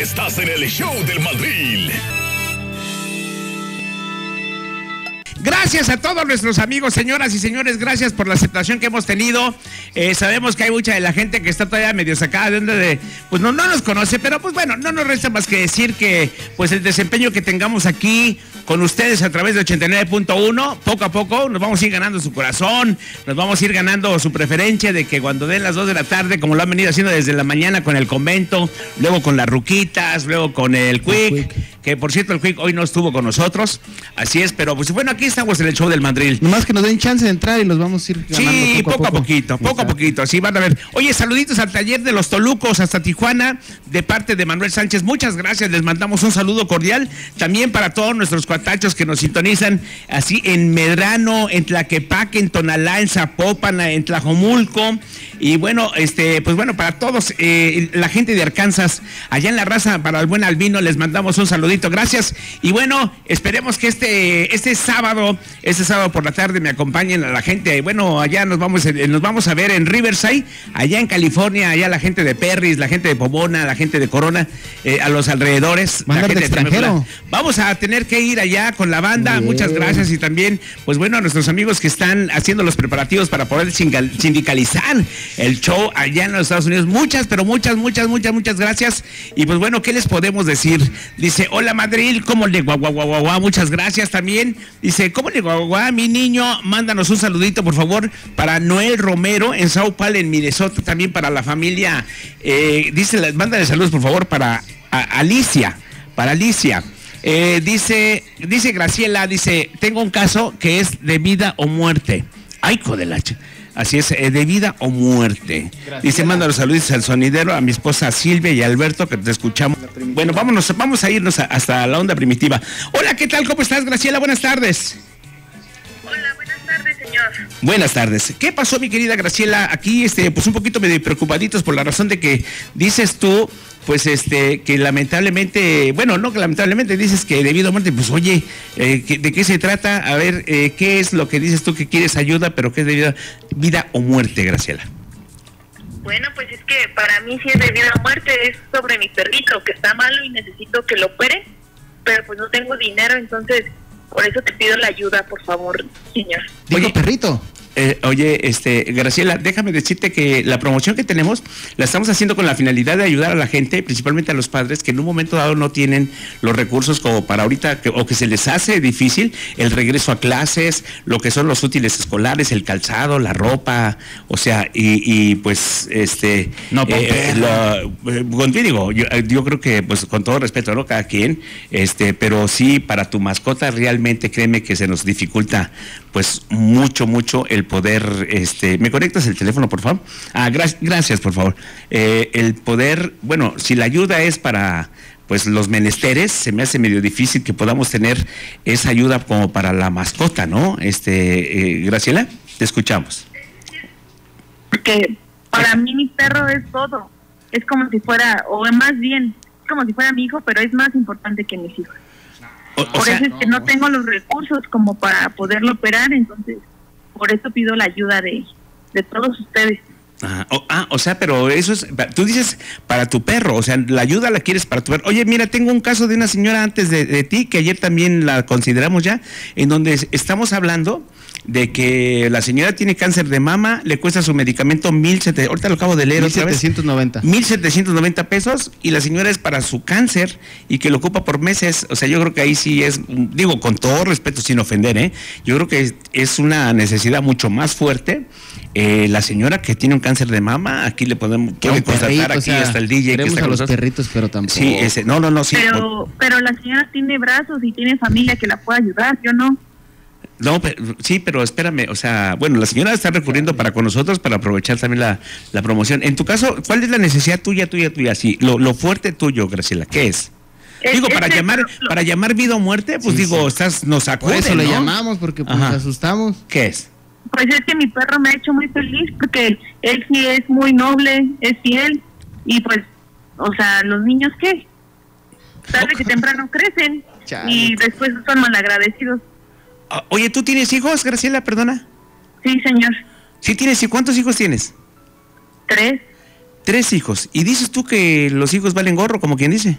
Estás en el Show del Mandril. Gracias a todos nuestros amigos, señoras y señores, gracias por la aceptación que hemos tenido. Sabemos que hay mucha de la gente que está todavía medio sacada de onda de, pues no nos conoce, pero pues bueno, no nos resta más que decir que pues el desempeño que tengamos aquí con ustedes a través de 89.1, poco a poco nos vamos a ir ganando su corazón, nos vamos a ir ganando su preferencia de que cuando den las 2 de la tarde, como lo han venido haciendo desde la mañana con el convento, luego con las ruquitas, luego con el Quick. Que por cierto el Quick hoy no estuvo con nosotros, así es, pero pues bueno, aquí estamos en el Show del Mandril. Nomás que nos den chance de entrar y los vamos a ir ganando. Sí, poco a poquito, así van a ver. Oye, saluditos al taller de los Tolucos hasta Tijuana, de parte de Manuel Sánchez, muchas gracias, les mandamos un saludo cordial, también para todos nuestros cuatachos que nos sintonizan, así en Medrano, en Tlaquepaque, en Tonalá, en Zapopan, en Tlajomulco, y bueno, pues bueno, para todos, la gente de Arkansas, allá en la raza, para el buen Albino, les mandamos un saludito, gracias, y bueno, esperemos que este sábado por la tarde me acompañen a la gente, y bueno, allá nos vamos a ver en Riverside, allá en California, allá la gente de Perris, la gente de Pomona, la gente de Corona, a los alrededores, la gente extranjero. Vamos a tener que ir allá con la banda, muchas gracias, y también, pues bueno, a nuestros amigos que están haciendo los preparativos para poder sindicalizar el show allá en los Estados Unidos, muchas gracias, y pues bueno, ¿qué les podemos decir? Dice, hola Madrid, ¿cómo le guau? Muchas gracias también, dice, ¿cómo le guau? Mi niño, mándanos un saludito, por favor, para Noel Romero, en Saupal, en Minnesota, también para la familia, dice, mándale saludos, por favor, para Alicia. Dice Graciela, dice, tengo un caso que es de vida o muerte. Ay, hijo de la... Así es, de vida o muerte. Gracias. Dice, manda los saludos al sonidero, a mi esposa Silvia y Alberto, que te escuchamos. Bueno, vamos a irnos hasta la onda primitiva. Hola, ¿qué tal? ¿Cómo estás, Graciela? Buenas tardes. Hola, buenas tardes, señor. Buenas tardes. ¿Qué pasó, mi querida Graciela? Aquí, pues un poquito medio preocupaditos por la razón de que dices tú, pues que lamentablemente, bueno, no que lamentablemente, dices que debido a muerte, pues oye, ¿de qué se trata? A ver, ¿qué es lo que dices tú que quieres ayuda, pero que es debido a vida o muerte, Graciela? Bueno, pues es que para mí sí es debido a muerte, es sobre mi perrito, que está malo y necesito que lo opere, pero pues no tengo dinero, entonces por eso te pido la ayuda, por favor, señor. Oye, perrito. Graciela, déjame decirte que la promoción que tenemos la estamos haciendo con la finalidad de ayudar a la gente, principalmente a los padres que en un momento dado no tienen los recursos como para ahorita, o que se les hace difícil el regreso a clases, lo que son los útiles escolares, el calzado, la ropa, o sea, y pues contigo, yo creo que pues con todo respeto, ¿no? Cada quien, pero sí para tu mascota realmente créeme que se nos dificulta pues mucho el poder, ¿me conectas el teléfono, por favor? Ah, gracias, por favor. El poder, bueno, si la ayuda es para, pues, los menesteres, se me hace medio difícil que podamos tener esa ayuda como para la mascota, ¿no? Graciela, te escuchamos. Porque para mí mi perro es todo, es como si fuera, o más bien, es como si fuera mi hijo, pero es más importante que mis hijos. Por eso es que no tengo los recursos como para poderlo operar, entonces... Por eso pido la ayuda de todos ustedes. Pero eso es, tú dices para tu perro, o sea, la ayuda la quieres para tu perro. Oye, mira, tengo un caso de una señora antes de ti, que ayer también la consideramos ya, en donde estamos hablando de que la señora tiene cáncer de mama, le cuesta su medicamento 1,790, ahorita lo acabo de leer 1,790. 1,790 pesos, y la señora es para su cáncer, y que lo ocupa por meses, o sea, yo creo que ahí sí es, digo, con todo respeto, sin ofender, yo creo que es una necesidad mucho más fuerte, la señora que tiene un cáncer de mama, aquí le podemos constatar, aquí hasta el DJ. Queremos que a los perritos, pero tampoco. Sí, sí. Pero la señora tiene brazos y tiene familia que la pueda ayudar, yo no. No, pero espérame, o sea, bueno, la señora está recurriendo con nosotros para aprovechar también la promoción. En tu caso, ¿cuál es la necesidad tuya? Sí, lo fuerte tuyo, Graciela, ¿qué es? Digo, para llamar vida o muerte, pues sí, nos acude, por eso le llamamos, porque pues nos asustamos. ¿Qué es? Pues es que mi perro me ha hecho muy feliz, porque él sí es muy noble, es fiel, y pues, o sea, los niños, ¿qué? Tarde que temprano crecen, y después son malagradecidos. Oye, ¿tú tienes hijos, Graciela? Perdona. Sí, señor. ¿Sí tienes? ¿Y cuántos hijos tienes? 3. 3 hijos. ¿Y dices tú que los hijos valen gorro, como quien dice?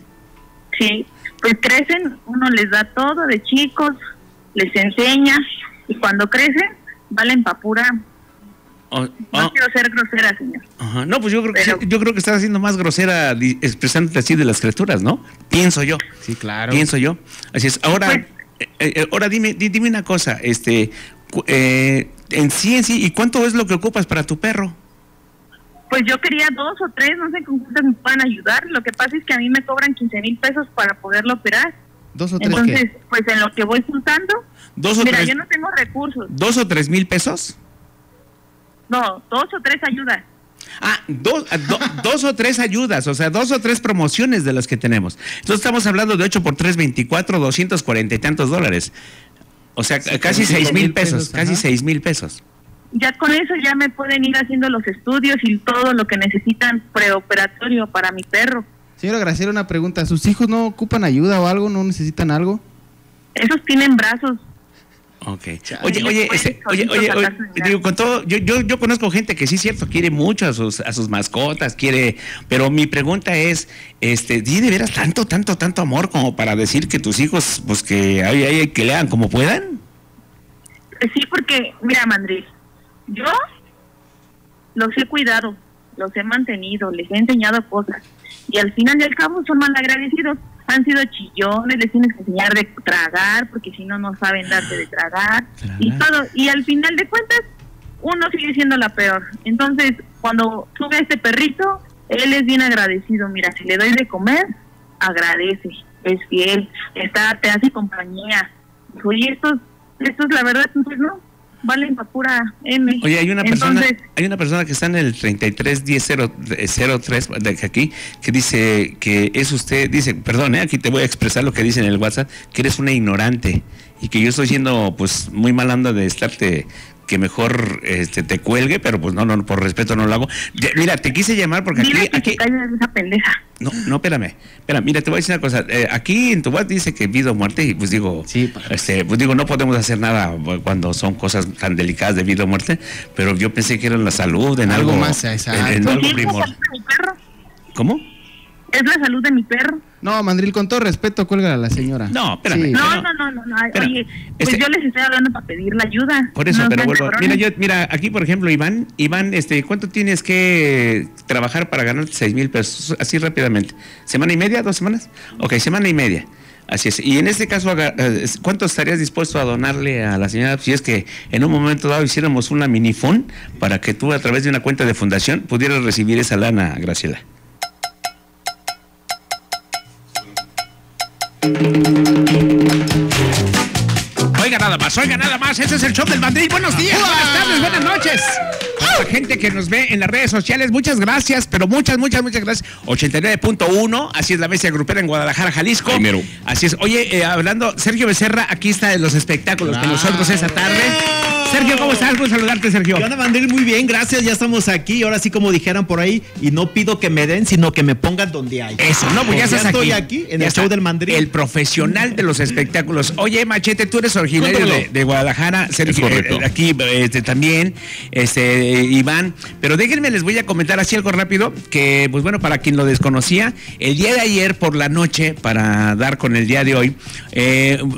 sí, pues crecen, uno les da todo de chicos, les enseña, y cuando crecen, valen pa' pura. No quiero ser grosera, señor. Ajá. No, pues yo creo, pero, que yo creo que estás haciendo más grosera expresándote así de las criaturas, ¿no? Pienso yo. Sí, claro. Pienso yo. Así es. Ahora, pues, ahora dime una cosa, en sí, ¿y cuánto es lo que ocupas para tu perro? Pues yo quería 2 o 3, no sé con cuántas me puedan ayudar. Lo que pasa es que a mí me cobran 15,000 pesos para poderlo operar. 2 o 3. Entonces, ¿qué? Pues en lo que voy juntando. 2 o 3. Mira, yo no tengo recursos. 2 o 3,000 pesos. No, 2 o 3 ayudas. Ah, 2 o 3 ayudas, o sea, 2 o 3 promociones de las que tenemos. Entonces estamos hablando de 8 por 3, 24, 240 y tantos dólares. O sea, sí, casi 6,000 pesos, casi 6,000 pesos. Ya con eso ya me pueden ir haciendo los estudios y todo lo que necesitan preoperatorio para mi perro. Señora Graciela, una pregunta, ¿sus hijos no ocupan ayuda o algo, no necesitan algo? Esos tienen brazos. Okay. Oye, digo, con todo, yo conozco gente que sí es cierto, quiere mucho a sus mascotas, quiere, pero mi pregunta es, ¿sí de veras tanto amor como para decir que tus hijos, pues que hay que lean como puedan? Sí, porque, mira, Mandril, yo los he cuidado, los he mantenido, les he enseñado cosas, y al final y al cabo son malagradecidos. Han sido chillones, les tienes que enseñar de tragar, porque si no, no saben darte de tragar, y todo. Y al final de cuentas, uno sigue siendo la peor. Entonces, cuando sube a este perrito, él es bien agradecido. Mira, si le doy de comer, agradece, es fiel, te hace compañía. Oye, estos la verdad, entonces, ¿no? Valen para pura M. Oye, hay una persona que está en el 331003 de aquí, que dice que es usted, dice, perdón, aquí te voy a expresar lo que dice en el WhatsApp, que eres una ignorante y que yo estoy siendo pues muy mal anda de estarte, que mejor te cuelgue, pero pues no, por respeto no lo hago. Mira, te quise llamar porque mira aquí esa pendeja. No, espérame, mira, te voy a decir una cosa, aquí en tu WhatsApp dice que vida o muerte, y pues digo, sí, pues digo, no podemos hacer nada cuando son cosas tan delicadas de vida o muerte, pero yo pensé que era la salud, en algo más, exacto. En algo primordial. ¿Cómo? Es la salud de mi perro. No, Mandril, con todo respeto, cuelga a la señora. No, espérame. Sí. No. Oye, pues yo les estoy hablando para pedir la ayuda. Por eso, no, pero vuelvo. Mira, aquí, por ejemplo, Iván, ¿cuánto tienes que trabajar para ganar 6,000 pesos? Así rápidamente. ¿Semana y media? ¿2 semanas? Ok, semana y media. Así es. Y en este caso, ¿cuánto estarías dispuesto a donarle a la señora si es que en un momento dado hiciéramos una minifón para que tú, a través de una cuenta de fundación, pudieras recibir esa lana, Graciela? Oiga nada más, este es el Show del Mandril. Buenos días, buenas tardes, buenas noches. A la gente que nos ve en las redes sociales, muchas gracias, pero muchas gracias. 89.1, así es la bestia grupera en Guadalajara, Jalisco. Primero. Así es. Oye, hablando, Sergio Becerra, aquí está en los espectáculos con nosotros esta tarde. Sergio, ¿cómo estás? Buen saludarte, Sergio. Yo, Ana Mandril, muy bien, gracias, ya estamos aquí. Ahora sí, como dijeran por ahí, y no pido que me den, sino que me pongan donde hay. Eso, no, pues ya estás aquí. Estoy aquí en el Show del Mandril. El profesional de los espectáculos. Oye, Machete, tú eres originario de Guadalajara, Sergio, aquí también, Iván, pero déjenme, les voy a comentar así algo rápido, que pues bueno, para quien lo desconocía, el día de ayer por la noche, para dar con el día de hoy,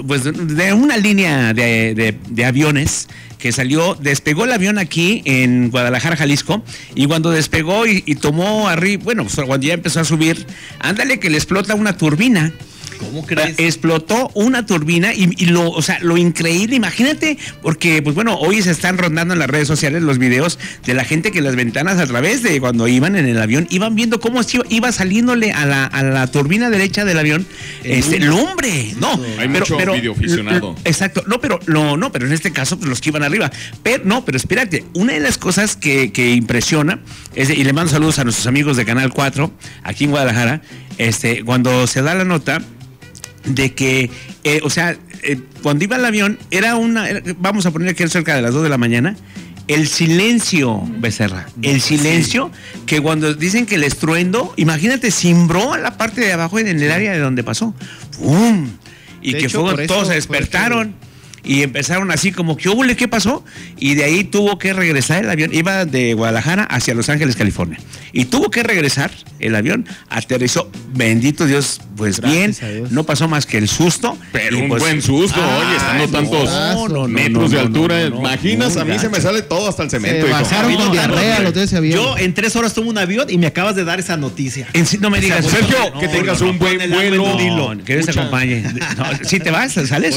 pues de una línea de aviones que salió, despegó el avión aquí en Guadalajara, Jalisco, y cuando despegó y tomó arriba, bueno, pues cuando ya empezó a subir, ándale que le explota una turbina. ¿Cómo crees? Explotó una turbina y lo increíble, imagínate, porque pues bueno, hoy se están rondando en las redes sociales los videos de la gente que en las ventanas, a través de cuando iban en el avión, iban viendo cómo iba saliéndole a la turbina derecha del avión lumbre. No, hay mucho video aficionado. Exacto. No, pero en este caso pues, los que iban arriba. Pero espérate, una de las cosas que impresiona es, y le mando saludos a nuestros amigos de Canal 4 aquí en Guadalajara, cuando se da la nota de que, cuando iba el avión, vamos a poner que era cerca de las 2 de la mañana, el silencio, Becerra, el silencio, que cuando dicen que el estruendo, imagínate, cimbró a la parte de abajo en el área de donde pasó. ¡Bum! Y que todos se despertaron. Y empezaron así como, ¿qué hubo? ¿Qué pasó? Y de ahí tuvo que regresar el avión. Iba de Guadalajara hacia Los Ángeles, California. Y tuvo que regresar el avión. Aterrizó bendito Dios, pues gracias bien, no pasó más que el susto. Pero un pues, buen susto, oye, estando tantos metros de altura, imaginas, a mí se me sale todo hasta el cemento. Se bajaron con diarrea los de ese avión. Yo en 3 horas tomo un avión y me acabas de dar esa noticia. No me digas, Sergio, que tengas un buen vuelo. Que Dios te acompañe. Si te vas, sales.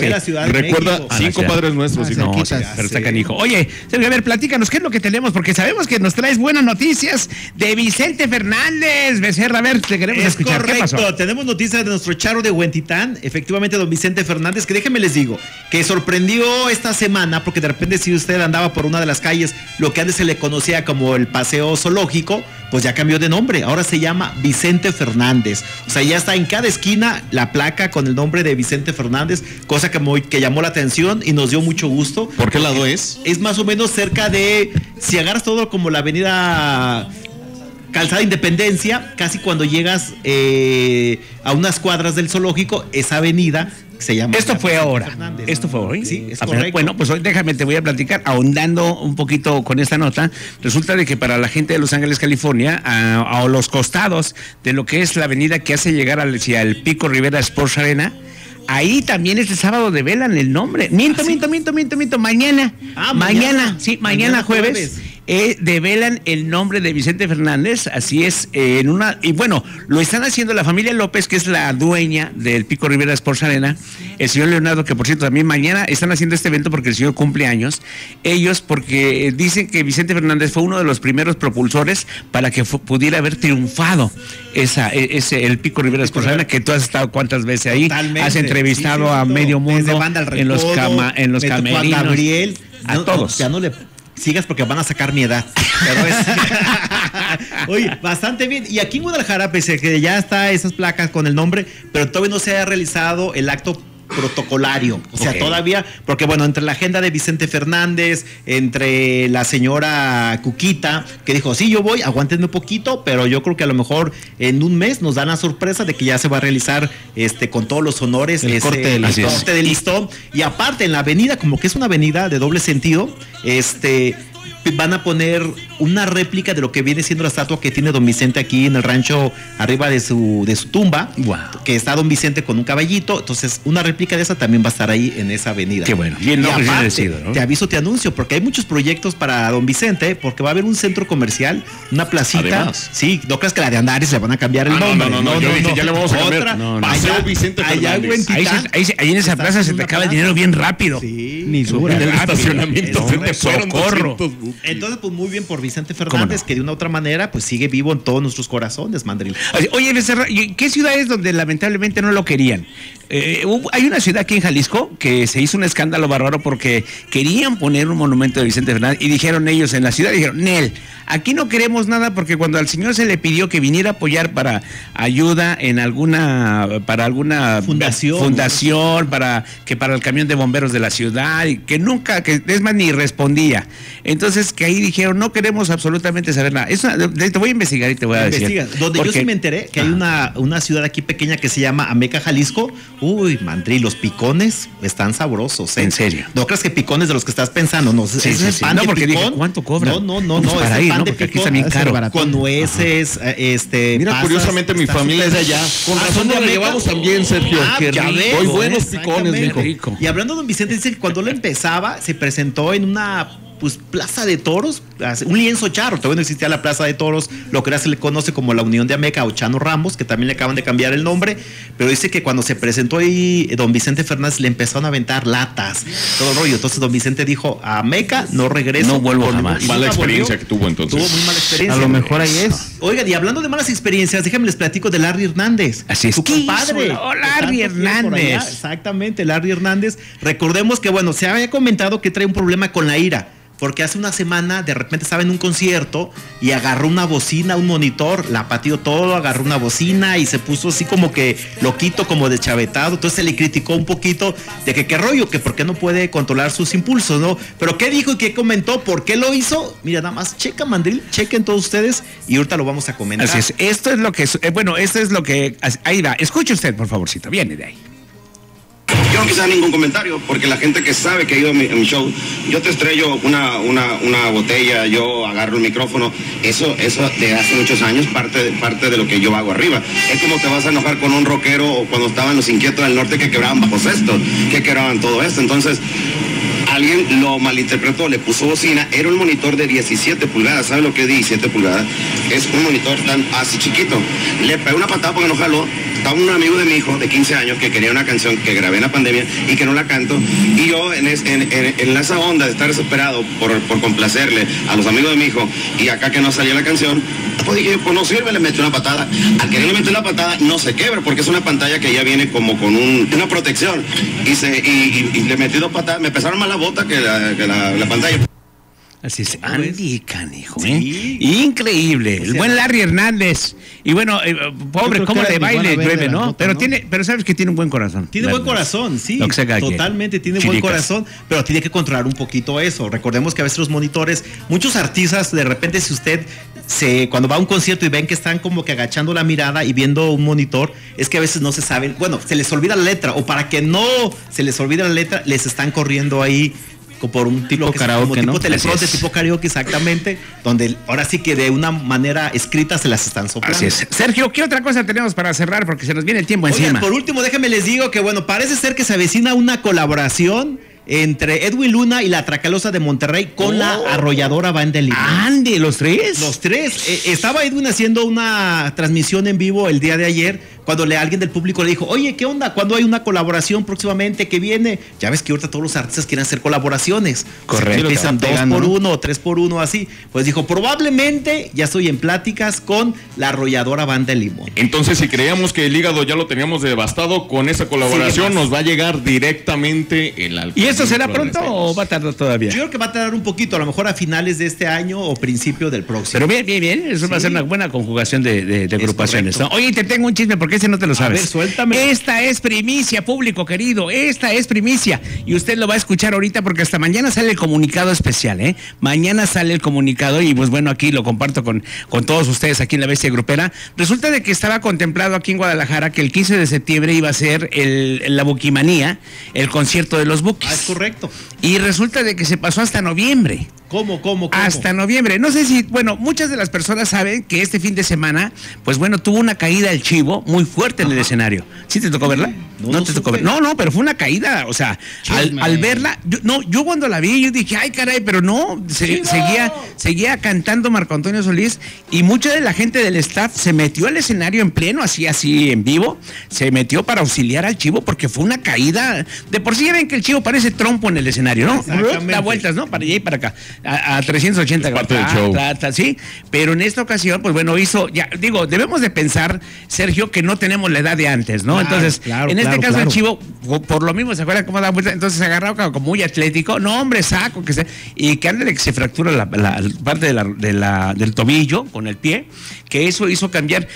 Recuerda 5 padres nuestros. No, pero está canijo. Oye, Sergio, a ver, platícanos, ¿qué es lo que tenemos? Porque sabemos que nos traes buenas noticias de Vicente Fernández. Becerra, a ver, te queremos escuchar. Correcto, tenemos noticias de nuestro Charo de Huentitán, efectivamente don Vicente Fernández, que déjenme les digo, que sorprendió esta semana, porque de repente si usted andaba por una de las calles, lo que antes se le conocía como el Paseo Zoológico, pues ya cambió de nombre, ahora se llama Vicente Fernández, o sea, ya está en cada esquina la placa con el nombre de Vicente Fernández, cosa que llamó la atención y nos dio mucho gusto. ¿Por qué lado es? Es más o menos cerca de, si agarras todo como la avenida Calzada Independencia, casi cuando llegas a unas cuadras del zoológico, esa avenida se llama. Esto fue ahora. Fernández, esto fue hoy. Sí, es correcto. Bueno, pues hoy déjame, te voy a platicar, ahondando un poquito con esta nota. Resulta de que para la gente de Los Ángeles, California, a los costados de lo que es la avenida que hace llegar hacia el Pico Rivera Sports Arena, ahí también este sábado develan el nombre. Miento, miento. Mañana. Mañana jueves. Develan el nombre de Vicente Fernández, así es, en una, y bueno, lo están haciendo la familia López, que es la dueña del Pico Rivera Sports Arena, el señor Leonardo, que por cierto también mañana están haciendo este evento porque el señor cumple años, ellos porque dicen que Vicente Fernández fue uno de los primeros propulsores para que pudiera haber triunfado el Pico Rivera Sports Arena, que tú has estado cuántas veces ahí. Totalmente, has entrevistado a medio mundo, Recodo, en los camerinos, Juan Gabriel, a todos. Ya no le sigas porque van a sacar mi edad. Pero es... Oye, bastante bien. Y aquí en Guadalajara, pese a que ya está esas placas con el nombre, pero todavía no se ha realizado el acto protocolario, o sea, todavía, porque bueno, entre la agenda de Vicente Fernández, entre la señora Cuquita, que dijo, sí, yo voy, aguántenme un poquito, pero yo creo que a lo mejor en un mes nos dan la sorpresa de que ya se va a realizar con todos los honores el corte del listón, y aparte en la avenida, como que es una avenida de doble sentido, van a poner una réplica de lo que viene siendo la estatua que tiene don Vicente aquí en el rancho, arriba de su tumba. Wow. Que está don Vicente con un caballito. Entonces, una réplica de esa también va a estar ahí en esa avenida. Qué bueno. Y aparte, bien decido, ¿no? Te aviso, te anuncio, porque hay muchos proyectos para don Vicente, porque va a haber un centro comercial, una placita. Además. Sí, no creas que la de Andares le van a cambiar el nombre. No, ya le vamos a cambiar. Paseo Vicente Fernández. Ahí en esa plaza se te acaba el dinero bien rápido. Sí. Ni en el estacionamiento se te fueron 200. Entonces, pues muy bien por Vicente Fernández, que de una u otra manera, pues sigue vivo en todos nuestros corazones, Mandril. Oye, Becerra, ¿qué ciudad es donde lamentablemente no lo querían? Hay una ciudad aquí en Jalisco que se hizo un escándalo bárbaro porque querían poner un monumento de Vicente Fernández y dijeron ellos en la ciudad, dijeron, Nel, aquí no queremos nada, porque cuando al señor se le pidió que viniera a apoyar para ayuda en para alguna fundación, para el camión de bomberos de la ciudad, y que nunca, que es más, ni respondía. Entonces, que ahí dijeron, no queremos absolutamente saber nada. Te voy a investigar y te voy a decir. Investiga. Yo sí me enteré que hay una ciudad aquí pequeña que se llama Ameca, Jalisco. Uy, Mandril, los picones están sabrosos, ¿eh? En serio. No creas que picones de los que estás pensando, no. Sí, es sí. Pan no, de porque dije, ¿cuánto cobra? No, es el pan, ¿no? De picón, aquí está bien caro. Con nueces, mira, pasas, curiosamente mi familia es de allá. Con razón lo llevamos también, Sergio. Qué rico. Hoy buenos picones, rico. Y hablando de don Vicente, dice que cuando él empezaba, se presentó en una plaza de toros, un lienzo charro, todavía no existía la plaza de toros, lo que ahora se le conoce como la Unión de Ameca o Chano Ramos, que también le acaban de cambiar el nombre, pero dice que cuando se presentó ahí don Vicente Fernández le empezaron a aventar latas, todo el rollo, entonces don Vicente dijo, a Ameca no regreso. No vuelvo jamás. Mala experiencia que tuvo entonces. Tuvo muy mala experiencia. A lo mejor ahí es. Oigan, y hablando de malas experiencias, déjenme les platico de Larry Hernández. Así es. Tu compadre. Larry Hernández. Exactamente, Larry Hernández. Recordemos que, bueno, se había comentado que trae un problema con la ira, porque hace una semana de repente estaba en un concierto y agarró una bocina, un monitor, la pateó todo, agarró una bocina y se puso así como que loquito, como deschavetado. Entonces se le criticó un poquito de que qué rollo, que por qué no puede controlar sus impulsos, ¿no? Pero qué dijo y qué comentó, por qué lo hizo. Mira, nada más checa, Mandril, chequen todos ustedes y ahorita lo vamos a comentar. Así es, esto es lo que ahí va, escuche usted por favorcito, viene de ahí. Yo no quise hacer ningún comentario, porque la gente que sabe que ha ido a mi show, yo te estrello una botella, yo agarro el micrófono, eso de hace muchos años, parte de lo que yo hago arriba. Es como te vas a enojar con un rockero o cuando estaban los Inquietos del Norte que quebraban bajo cestos, que quebraban todo esto. Entonces, alguien lo malinterpretó, le puso bocina, era un monitor de 17 pulgadas, ¿sabe lo que es 17 pulgadas? Es un monitor tan así chiquito. Le pegué una patada porque no jaló. Estaba un amigo de mi hijo de 15 años que quería una canción que grabé en la pandemia y que no la canto. Y yo en esa onda de estar desesperado por complacerle a los amigos de mi hijo y acá que no salía la canción, pues dije, pues no sirve, le metí una patada. Al querer meter la patada no se quebra porque es una pantalla que ya viene como con una protección. Y le metí dos patadas, me pesaron más la bota que la pantalla. Así es, Andy canijo, ¿eh? Sí. Increíble, el buen Larry Hernández. Y bueno, pobre, cómo le baile, breve, ¿no? Bota, pero ¿no? Pero sabes que tiene un buen corazón. Tiene buen corazón, sí. Totalmente, tiene buen corazón, pero tiene que controlar un poquito eso. Recordemos que a veces los monitores, muchos artistas, de repente si usted cuando va a un concierto y ven que están como que agachando la mirada y viendo un monitor, es que a veces no se saben, bueno, se les olvida la letra, o para que no se les olvide la letra, les están corriendo ahí. Por un tipo karaoke, ¿no? Tipo teleprompter, tipo karaoke, exactamente, donde ahora sí que de una manera escrita se las están soplando. Así es. Sergio, ¿qué otra cosa tenemos para cerrar? Porque se nos viene el tiempo encima. Por último, déjenme les digo que, bueno, parece ser que se avecina una colaboración entre Edwin Luna y la Tracalosa de Monterrey con la Arrolladora Banda el Limón. ¡Ande! ¿Los tres? Los tres. Estaba Edwin haciendo una transmisión en vivo el día de ayer cuando alguien del público le dijo, oye, ¿qué onda? ¿Cuándo hay una colaboración próximamente que viene? Ya ves que ahorita todos los artistas quieren hacer colaboraciones. Correcto. Empiezan 2 por 1 o 3 por 1, así. Pues dijo, probablemente ya estoy en pláticas con la Arrolladora Banda el Limón. Entonces, si creíamos que el hígado ya lo teníamos devastado, con esa colaboración nos va a llegar directamente el alcohol. ¿Y eso será pronto o va a tardar todavía? Yo creo que va a tardar un poquito, a lo mejor a finales de este año o principio del próximo. Pero bien, bien, bien, eso va a ser una buena conjugación de agrupaciones, ¿no? Oye, te tengo un chisme porque ese no te lo sabes. A ver, suéltame. Esta es primicia, público querido, esta es primicia. Y usted lo va a escuchar ahorita porque hasta mañana sale el comunicado especial, ¿eh? Mañana sale el comunicado y pues bueno, aquí lo comparto con todos ustedes aquí en La Bestia Grupera. Resulta de que estaba contemplado aquí en Guadalajara que el 15 de septiembre iba a ser la Bukimanía, el concierto de los Bukis. Es correcto. Y resulta de que se pasó hasta noviembre. ¿Cómo? Hasta noviembre. No sé si, bueno, muchas de las personas saben que este fin de semana, pues bueno, tuvo una caída el Chivo muy fuerte en el escenario. ¿Sí te tocó verla? No, pero fue una caída, o sea, al verla, yo cuando la vi, yo dije, ay, caray, pero no, seguía cantando Marco Antonio Solís y mucha de la gente del staff se metió al escenario en pleno, así en vivo, se metió para auxiliar al Chivo porque fue una caída. De por sí ya ven que el Chivo parece trompo en el escenario, ¿no? Da vueltas, ¿no? Para allá y para acá. A 380 grados, sí, pero en esta ocasión, pues bueno, debemos de pensar, Sergio, que no tenemos la edad de antes, ¿no? Entonces, en este caso el Chivo, por lo mismo, ¿se acuerdan cómo da vuelta? Entonces se agarraba como muy atlético, no hombre, saco, que sea, y que ándale que se fractura la parte del tobillo con el pie, que eso hizo cambiar.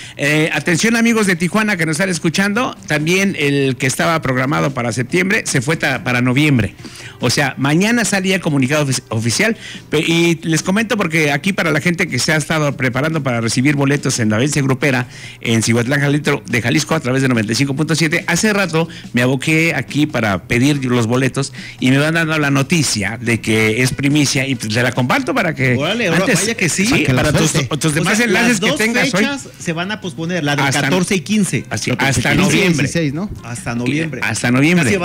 Atención amigos de Tijuana que nos están escuchando, también el que estaba programado para septiembre se fue para noviembre, o sea, mañana salía el comunicado oficial. Y les comento porque aquí para la gente que se ha estado preparando para recibir boletos en La Bestia Grupera en Cihuatlán de Jalisco a través de 95.7, hace rato me aboqué aquí para pedir los boletos y me van dando la noticia de que es primicia y pues se la comparto para que vaya que sí, para tus demás enlaces que tengas hoy. Se van a posponer, la del 14 y 15. Hasta noviembre. 16, ¿no? Hasta noviembre. Hasta noviembre.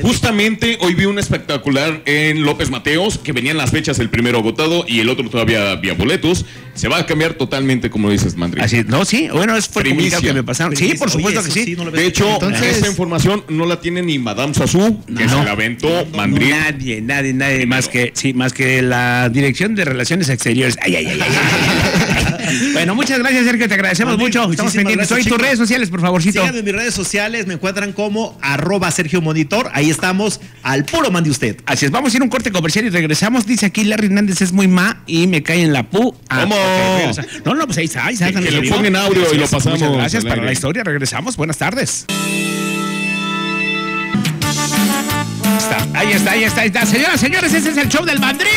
Justamente hoy vi un espectacular en López Mateos que venían las fechas, el primero agotado y el otro todavía había boletos. Se va a cambiar totalmente, como dices, Mandril. Así, no, sí, bueno, es fue primicia que me pasaron. Primicia. Sí, por supuesto. Oye, que sí. No, de hecho, entonces, esa información no la tiene ni Madame Sassou, que se la aventó Mandril. Nadie más que la Dirección de Relaciones Exteriores. Bueno, muchas gracias, Sergio, te agradecemos mucho. Estamos pendientes. Hoy tus redes sociales, por favorcito. Síganme en mis redes sociales, me encuentran como @SergioMonitor. Ahí estamos, al puro mande usted. Así es, vamos a ir a un corte comercial y regresamos. Dice aquí Larry Hernández es muy ma y me cae en la pu. ¿Cómo? No, pues ahí está. Ahí está que lo pongan en audio y lo pasamos. Muchas gracias para la historia. Regresamos. Buenas tardes. Ahí está. Señoras, señores, ese es el show del Mandril.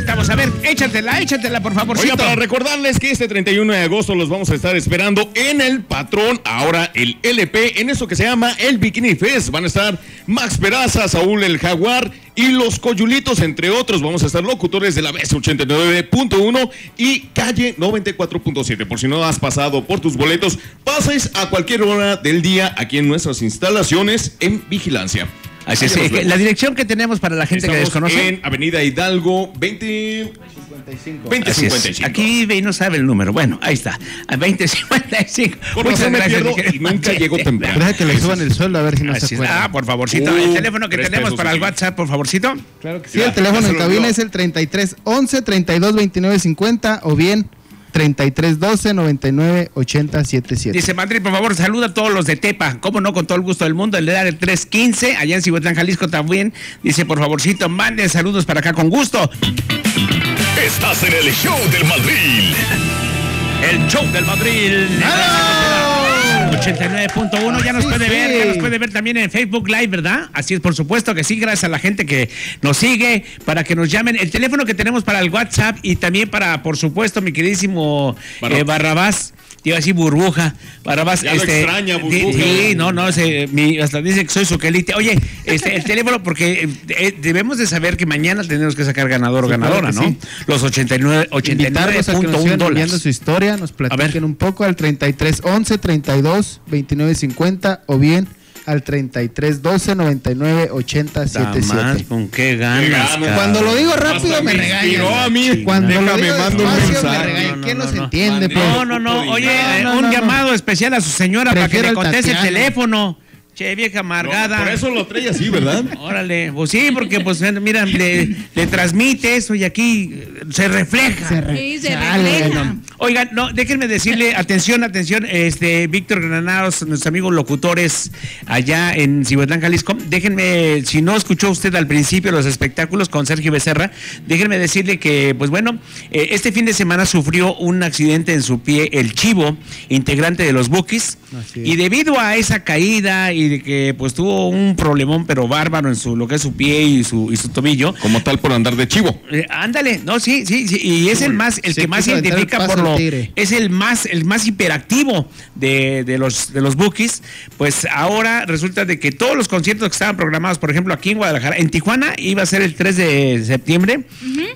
estamos. A ver, échatela, por favor. Oiga, para recordarles que este 31 de agosto los vamos a estar esperando en El Patrón, ahora el LP, en eso que se llama el Bikini Fest. Van a estar Max Peraza, Saúl el Jaguar y Los Coyulitos, entre otros. Vamos a estar locutores de la BS 89.1 y Calle 94.7. Por si no has pasado por tus boletos, pases a cualquier hora del día aquí en nuestras instalaciones en Vigilancia. Así es, la dirección que tenemos para la gente que desconoce. En Avenida Hidalgo 2055. Aquí y no sabe el número. Bueno, ahí está. 2055. Por eso me pierdo y nunca llego temprano. Deja que le suban el sueldo a ver si no se acuerda. Ah, por favorcito. El teléfono que tenemos para el WhatsApp, por favorcito. Claro que sí. El teléfono en cabina es el 33 11 32 29 50 o bien 33 12 99 80 77. Dice Madrid, por favor, saluda a todos los de Tepa. Cómo no, con todo el gusto del mundo. El de dar el 315, allá en Cihuatlán, Jalisco también. Dice, por favorcito, manden saludos para acá con gusto. Estás en el Show del Mandril. El Show del Mandril. ¡Oh! 89.1, ya nos puede ver, ya nos puede ver también en Facebook Live, ¿verdad? Así es, por supuesto que sí, gracias a la gente que nos sigue, para que nos llamen. El teléfono que tenemos para el WhatsApp y también para, por supuesto, mi queridísimo Barrabás. Te iba a decir Burbuja, Barrabás. Ya lo extraña, Burbuja. Sí, hasta dice que soy su quelite. Oye, el teléfono, porque debemos de saber que mañana tenemos que sacar ganador o ganadora, ¿no? Sí. Los 89.1 dólares. Su historia, nos platiquen un poco al 33 11 32 29 50 o bien al 33 12 99 80 77. ¿Con qué ganas? Cuando lo digo rápido me regañan. Cuando lo digo despacio me regañan. ¿Quién nos entiende? No. Oye, un llamado especial a su señora para que le conteste el teléfono. Che, vieja amargada. Por eso lo trae así, ¿verdad? Órale, pues sí, porque pues mira, le transmite eso y aquí se refleja. Se refleja. No. Oigan, déjenme decirle, atención, Víctor Granados, nuestros amigos locutores allá en Cihuatlán, Jalisco. Déjenme, si no escuchó usted al principio los espectáculos con Sergio Becerra, déjenme decirle que, pues bueno, este fin de semana sufrió un accidente en su pie el Chivo, integrante de los Bukis, y debido a esa caída y de que pues tuvo un problemón pero bárbaro en lo que es su pie y su tobillo. Como tal por andar de chivo. Ándale, sí, y es el que más se identifica por lo es el más hiperactivo de los Bukis. Pues ahora resulta de que todos los conciertos que estaban programados, por ejemplo, aquí en Guadalajara, en Tijuana iba a ser el 3 de septiembre,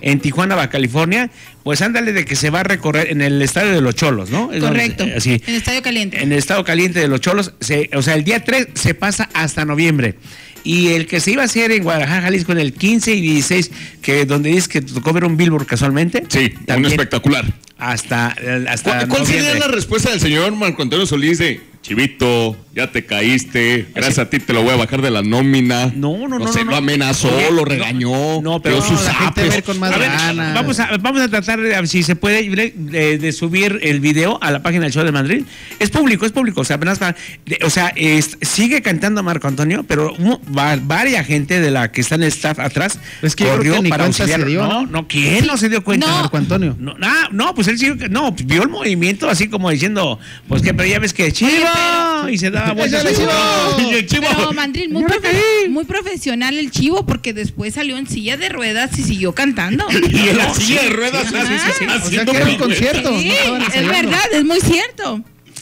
en Tijuana, Baja California. Pues ándale de que se va a recorrer en el Estadio de los Cholos, ¿no? Correcto, así. En el Estadio Caliente. En el Estadio Caliente de los Cholos, el día 3 se pasa hasta noviembre. Y el que se iba a hacer en Guadalajara, Jalisco, en el 15 y 16, que donde dice que tocó ver un billboard casualmente. Sí, también, un espectacular. Hasta ¿Cuál sería la respuesta del señor Marco Antonio Solís de... Chivito, ya te caíste, gracias a ti te lo voy a bajar de la nómina? No. Lo amenazó, lo regañó. Pero sus apes. Vamos a tratar, si se puede, de subir el video a la página del Show de Madrid. Es público. Sigue cantando Marco Antonio, pero varias gente de la que está en el staff atrás. Es que corrió para auxiliar. ¿Quién no se dio cuenta? Marco Antonio. Pues él sí, vio el movimiento así como diciendo, pues que, pero ya ves que Chivo. Y se daba vueltas el Chivo. Pero Mandril, muy profesional el Chivo, porque después salió en silla de ruedas y siguió cantando. Y en la silla de ruedas haciendo un concierto. Sí, es verdad, es muy cierto.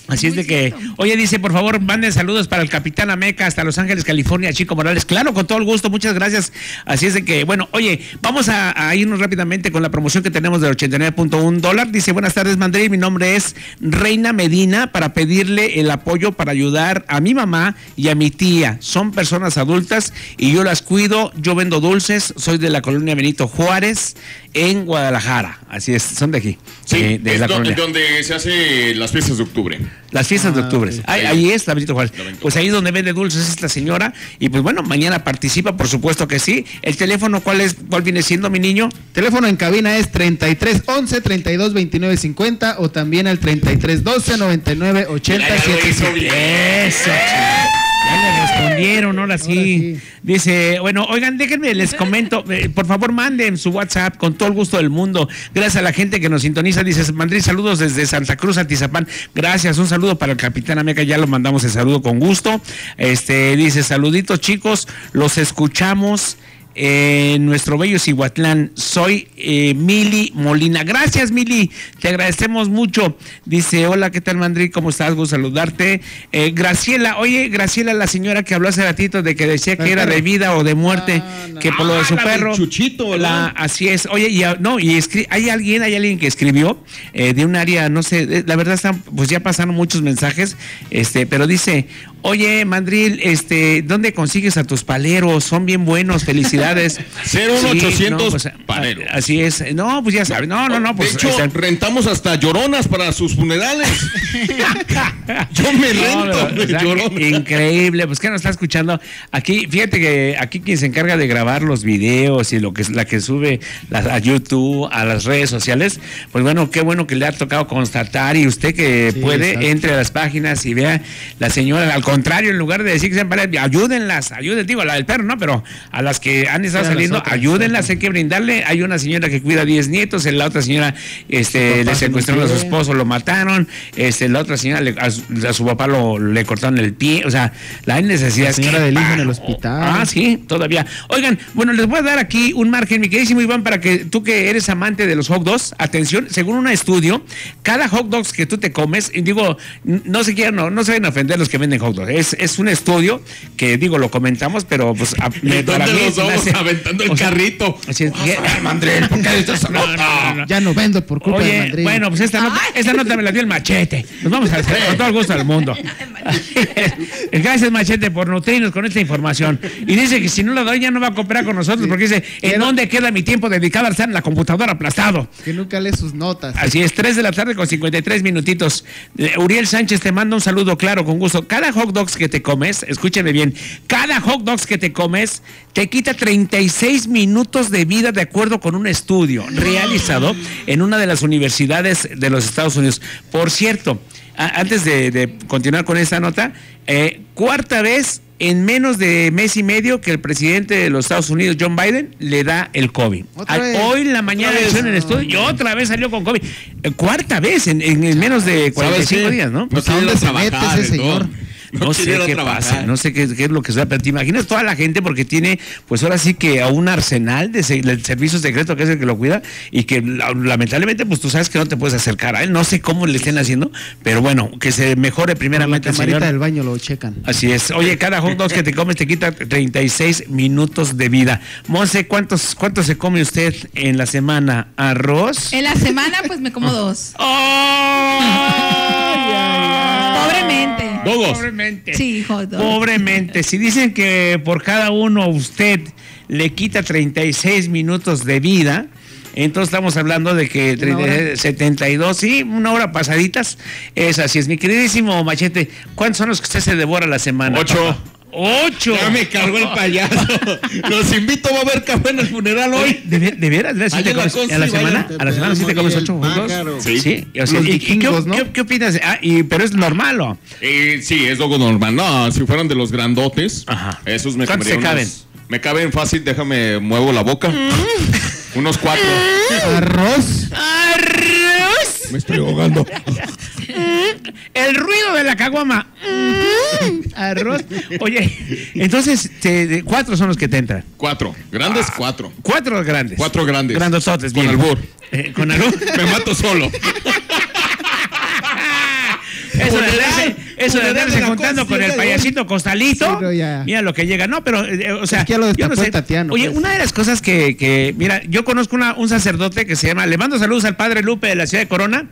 Así es de que, oye, dice, por favor, manden saludos para el capitán Ameca hasta Los Ángeles, California, Chico Morales. Claro, con todo el gusto, muchas gracias. Así es de que, bueno, oye, vamos a irnos rápidamente con la promoción que tenemos del 89.1 dólar. Dice, buenas tardes, Mandril, mi nombre es Reina Medina, para pedirle el apoyo para ayudar a mi mamá y a mi tía. Son personas adultas y yo las cuido, yo vendo dulces, soy de la colonia Benito Juárez, en Guadalajara. Así es, son de aquí. Sí, de la colonia. Donde se hacen las fiestas de octubre. Las fiestas de octubre. Sí. Ahí es la Benito Juárez. Pues ahí es donde vende dulces esta señora. Y pues bueno, mañana participa, por supuesto que sí. El teléfono, ¿cuál viene siendo, mi niño? Teléfono en cabina es 33 11 32 29 50 o también al 33 12 99 87. Eso, ya le respondieron, ahora sí. Dice, bueno, oigan, déjenme, les comento, por favor, manden su WhatsApp con todo el gusto del mundo. Gracias a la gente que nos sintoniza. Dice, Mandril, saludos desde Santa Cruz, Atizapán. Gracias, un saludo para el capitán Ameca, ya lo mandamos el saludo con gusto. Dice, saluditos, chicos, los escuchamos en nuestro bello Cihuatlán. Soy Mili Molina. Gracias, Mili, te agradecemos mucho. Dice, hola, ¿qué tal, Mandri? ¿Cómo estás? Gusto saludarte. Graciela, oye, Graciela, la señora que habló hace ratito de que decía que era de vida o de muerte, que por lo de su perro. Chuchito, la, así es. Oye, y, no, y hay alguien que escribió de un área, no sé, la verdad, están, pues ya pasaron muchos mensajes, pero dice, oye, Mandril, ¿dónde consigues a tus paleros? Son bien buenos, felicidades. 01800 sí, no, pues, paleros. Así es. No, pues ya sabes. No, pues de hecho, rentamos hasta lloronas para sus funerales. Yo me rento, o sea, llorona. Increíble, pues que nos está escuchando. Aquí, fíjate que aquí quien se encarga de grabar los videos y lo que la que sube a YouTube, a las redes sociales, pues bueno, qué bueno que le ha tocado constatar, y usted que sí, puede, exacto, entre a las páginas y vea la señora, al contrario, en lugar de decir que sean paleros, ayúdenlas, digo, a la del perro, ¿no? Pero a las que han estado saliendo, otras, ayúdenlas, hay que brindarle. Hay una señora que cuida 10 nietos, la otra señora le secuestraron a su esposo, lo mataron, la otra señora a su papá le cortaron el pie, o sea, la necesidad. La señora del hijo en el hospital. Ah, sí, todavía. Oigan, bueno, les voy a dar aquí un margen, mi queridísimo Iván, para que tú, que eres amante de los hot dogs, atención, según un estudio, cada hot dogs que tú te comes, y digo, no se vayan a ofender los que venden hot dogs, es un estudio que, digo, lo comentamos, pero pues para mí los vamos aventando el carrito. Mandril, ¿por qué estás? No. Ya no vendo por culpa de Mandril. Bueno, pues esta nota me la dio el Machete. Nos vamos a hacer con todo el gusto del mundo. Gracias, Machete, por nutrirnos con esta información. Y dice que si no la doy ya no va a cooperar con nosotros, porque dice, ¿en dónde queda mi tiempo dedicado a estar en la computadora aplastado? Que nunca lee sus notas. Así es, 3:53 p.m. Uriel Sánchez te manda un saludo, claro, con gusto. Cada hot dogs que te comes, escúchame bien, cada hot dogs que te comes te quita 36 minutos de vida, de acuerdo con un estudio realizado en una de las universidades de los Estados Unidos. Por cierto, antes de continuar con esta nota, cuarta vez en menos de mes y medio que el presidente de los Estados Unidos, John Biden, le da el COVID. Hoy en la mañana en el estudio y otra vez salió con COVID. Cuarta vez en menos de 45 días, ¿no? Pues, ¿a dónde se mete ese señor? No sé qué pasa, no sé qué es lo que sea, pero te imaginas toda la gente, porque tiene, pues ahora sí que a un arsenal del servicio secreto, que es el que lo cuida, y que lamentablemente, pues tú sabes que no te puedes acercar a él, no sé cómo le estén haciendo, pero bueno, que se mejore primeramente. La camarita del baño lo checan. Así es. Oye, cada hot dog que te comes te quita 36 minutos de vida. Monse, ¿cuántos se come usted en la semana? ¿Arroz? En la semana, pues me como 2. Pobremente. ¿Todos? Pobremente. Sí, hijo, pobremente. Si dicen que por cada uno usted le quita 36 minutos de vida, entonces estamos hablando de que 72, sí, una hora pasaditas. Es así, es mi queridísimo Machete. ¿Cuántos son los que usted se devora la semana? 8. Papá? 8. Ya me cargó el payaso. Los invito, va a haber café en el funeral hoy. ¿De veras? ¿Sí te comes a la semana? ¿A la semana sí te comes 8 juntos? Sí. O sea, ¿qué opinas? Pero es normal, ¿o? Sí, es algo normal. No, si fueran de los grandotes, ajá, esos me comerían. ¿Cuántos se caben? Me caben fácil, déjame, muevo la boca. Unos 4. Arroz. Me estoy ahogando. El ruido de la caguama. Arroz. Oye, entonces 4 son los que te entran. 4, grandes, 4. 4 grandes. 4 grandes. Grandosotes, bien. Con albur. Me mato solo. Eso de andarse contando con el payasito costalito, sí, no, mira lo que llega, no, pero, o sea, es que ya lo yo no sé. Tatiano, oye, pues, una de las cosas que mira, yo conozco un sacerdote que se llama, le mando saludos al padre Lupe de la ciudad de Corona,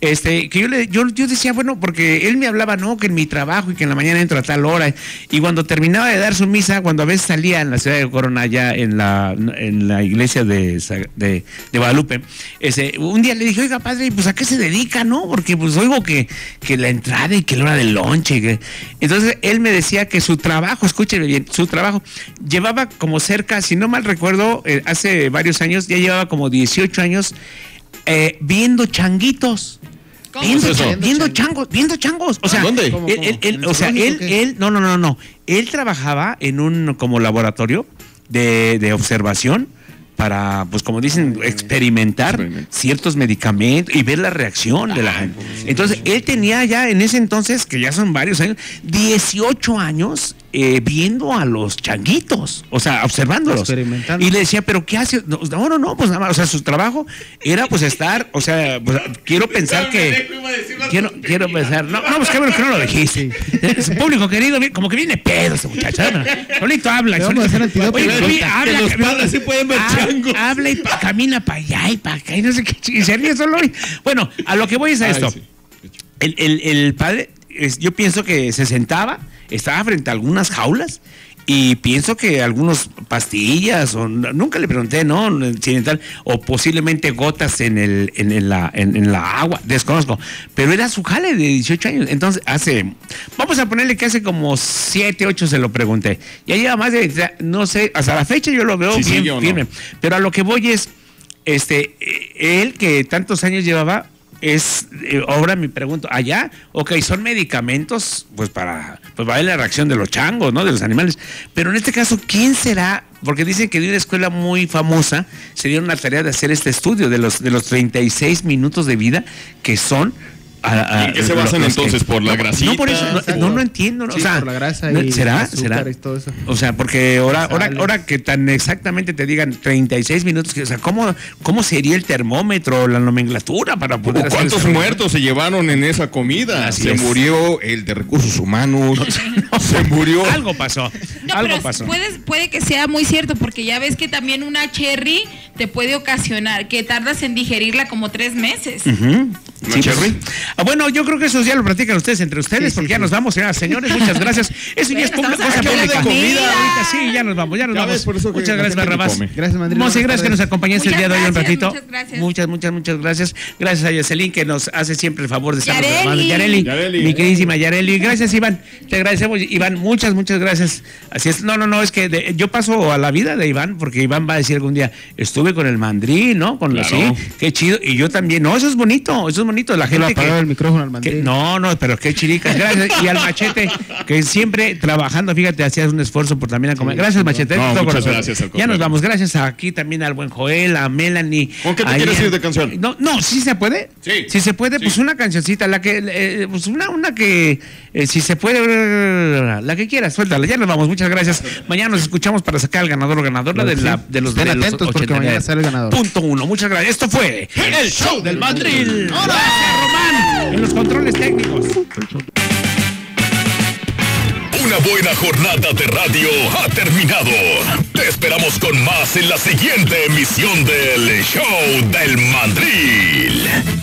que yo decía, bueno, porque él me hablaba, no, que en mi trabajo y que en la mañana entro a tal hora, y cuando terminaba de dar su misa, cuando a veces salía en la ciudad de Corona, allá en la iglesia de Guadalupe, un día le dije, oiga, padre, pues ¿a qué se dedica, no? Porque pues oigo que la entrada y que la hora del lonche. Entonces él me decía que su trabajo, escúcheme bien, su trabajo llevaba como cerca, si no mal recuerdo, hace varios años, ya llevaba como 18 años viendo changuitos. Viendo changos. O sea, ¿dónde? Él él trabajaba en un como laboratorio de observación para, pues como dicen, experimentar ciertos medicamentos y ver la reacción de la gente. Entonces, él tenía ya en ese entonces, que ya son varios años, 18 años viendo a los changuitos, o sea, observándolos. Y le decía, ¿pero qué hace? No, no, no, pues nada más, o sea, su trabajo era pues estar, o sea, pues, quiero pensar que... Quiero pensar, no, no, pues qué bueno que no lo dijiste. Su público querido, como que viene pedo ese muchacho, ¿no? Solito habla. Oye, habla, los padres se pueden ver changos. Habla y camina para allá y para acá y no sé qué, y se ríe solo. Bueno, a lo que voy es a esto. El padre, yo pienso que se sentaba, estaba frente a algunas jaulas y pienso que algunos pastillas, o nunca le pregunté, ¿no? O posiblemente gotas en la agua, desconozco, pero era su jale de 18 años. Entonces hace, vamos a ponerle que hace como 7, 8 se lo pregunté, ya lleva más de, no sé, hasta la fecha yo lo veo sí, bien sí, firme, no. Pero a lo que voy es, él que tantos años llevaba, ahora me pregunto, allá, ok, son medicamentos pues para ver la reacción de los changos, ¿no? De los animales. Pero en este caso, ¿quién será? Porque dicen que de una escuela muy famosa se dieron la tarea de hacer este estudio de los 36 minutos de vida que son. ¿En qué se basan entonces? ¿Por la grasita? No, por eso, no entiendo. Sí, o sea, por la grasa y ¿será? ¿Será? Y todo eso. O sea, porque ahora que tan exactamente te digan 36 minutos, o sea, ¿cómo sería el termómetro, la nomenclatura para poder hacer ¿Cuántos muertos se llevaron en esa comida? Así se murió el de recursos humanos, no, se murió. Algo pasó. No, algo pasó. Puede que sea muy cierto, porque ya ves que también una cherry te puede ocasionar que tardas en digerirla como 3 meses. Uh-huh. ¿Sí, Cherry? Bueno, yo creo que eso ya lo platican entre ustedes, sí, porque ya nos vamos, señoras y señores, muchas gracias. Eso ya es cosa pública. Ahorita sí, ya nos vamos. Muchas gracias, Barrabás. Gracias, Mandril. Monse, gracias que nos acompañaste el día de hoy un ratito. Muchas gracias. Muchas gracias. Gracias a Yacelín, que nos hace siempre el favor de estar con nosotros. Yareli, mi queridísima Yareli. Gracias, Iván. Te agradecemos, Iván. Muchas gracias. Así es. No, es que yo paso a la vida de Iván, porque Iván va a decir algún día, estuve con el Mandril, ¿no? Con los sí, qué chido. Y yo también. No, eso es bonito, la gente la paró el micrófono al Mandril. Pero qué chiricas. Gracias. Y al Machete, que siempre trabajando, fíjate, hacías un esfuerzo por también acompañar. Gracias, Machete. Muchas gracias. Ya nos vamos. Gracias aquí también al buen Joel, a Melanie. ¿Con qué te quieres ir de canción? No, sí se puede. Sí. Si se puede, pues una cancioncita, la que, pues una que, si se puede, la que quieras, suéltala. Ya nos vamos. Muchas gracias. Mañana nos escuchamos para sacar al ganador o ganadora de los de atentos porque mañana sale el ganador. .1. Muchas gracias. Esto fue el Show del Mandril. Román, en los controles técnicos. Una buena jornada de radio ha terminado. Te esperamos con más en la siguiente emisión del Show del Mandril.